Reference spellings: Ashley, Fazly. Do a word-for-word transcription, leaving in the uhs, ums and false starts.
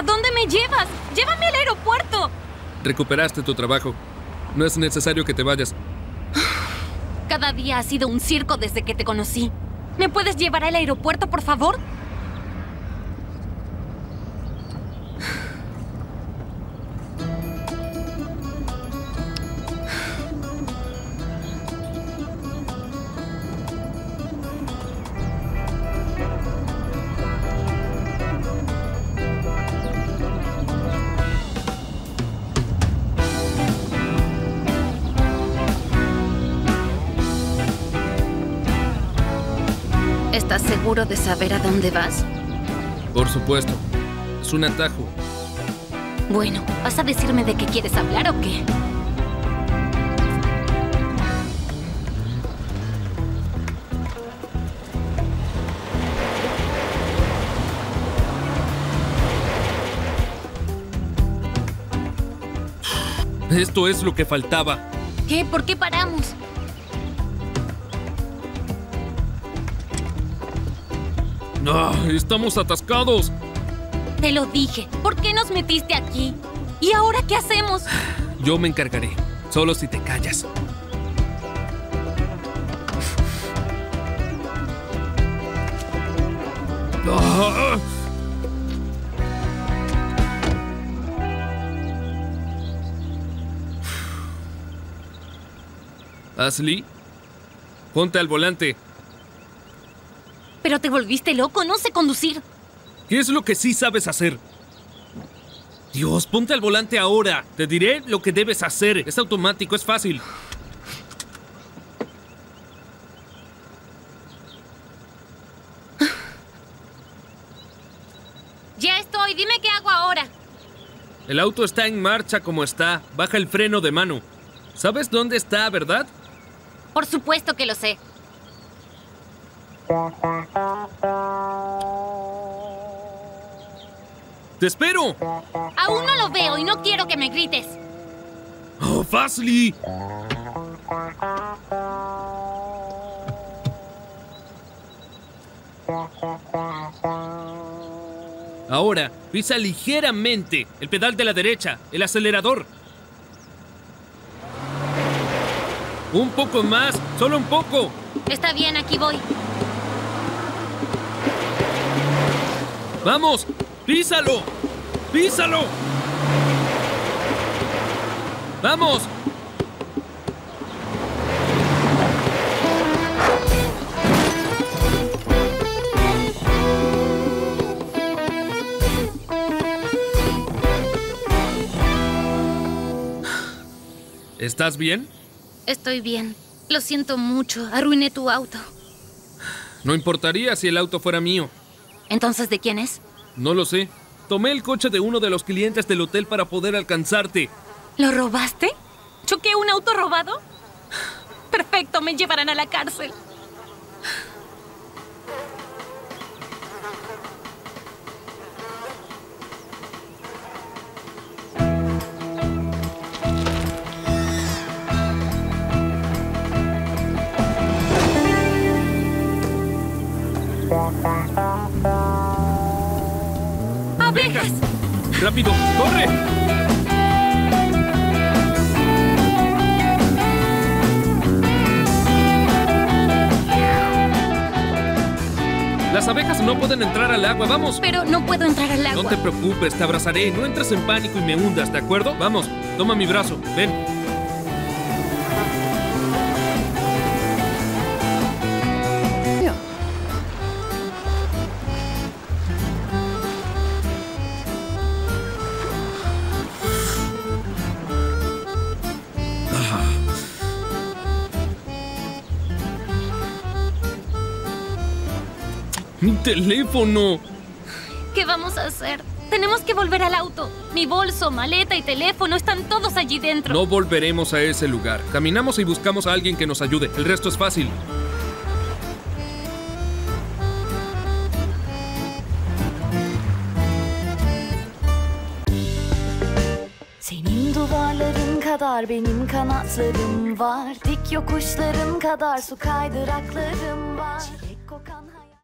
¿A dónde me llevas? ¡Llévame al aeropuerto! Recuperaste tu trabajo. No es necesario que te vayas. Cada día ha sido un circo desde que te conocí. ¿Me puedes llevar al aeropuerto, por favor? ¿Estás seguro de saber a dónde vas? Por supuesto. Es un atajo. Bueno, ¿vas a decirme de qué quieres hablar o qué? Esto es lo que faltaba. ¿Qué? ¿Por qué paramos? Ah, ¡estamos atascados! Te lo dije. ¿Por qué nos metiste aquí? ¿Y ahora qué hacemos? Yo me encargaré. Solo si te callas. Ah. Ashley, ponte al volante. Pero te volviste loco, no sé conducir. ¿Qué es lo que sí sabes hacer? Dios, ponte al volante ahora. Te diré lo que debes hacer. Es automático, es fácil. Ya estoy, dime qué hago ahora. El auto está en marcha como está. Baja el freno de mano. ¿Sabes dónde está, verdad? Por supuesto que lo sé. ¡Te espero! Aún no lo veo y no quiero que me grites. ¡Oh, Fazly! Ahora, pisa ligeramente el pedal de la derecha, el acelerador. Un poco más, solo un poco. Está bien, aquí voy. ¡Vamos! ¡Písalo! ¡Písalo! ¡Vamos! ¿Estás bien? Estoy bien. Lo siento mucho. Arruiné tu auto. No importaría si el auto fuera mío. ¿Entonces de quién es? No lo sé. Tomé el coche de uno de los clientes del hotel para poder alcanzarte. ¿Lo robaste? ¿Choqué un auto robado? Perfecto, me llevarán a la cárcel. ¡Abejas! ¡Rápido! ¡Corre! Las abejas no pueden entrar al agua, vamos. Pero no puedo entrar al agua. No te preocupes, te abrazaré. No entres en pánico y me hundas, ¿de acuerdo? Vamos, toma mi brazo, ven. ¡Mi teléfono! ¿Qué vamos a hacer? Tenemos que volver al auto. Mi bolso, maleta y teléfono están todos allí dentro. No volveremos a ese lugar. Caminamos y buscamos a alguien que nos ayude. El resto es fácil. Senin duvarların kadar benim kanatlarım var. Dik yokuşlarım kadar su kaydıraklarım var.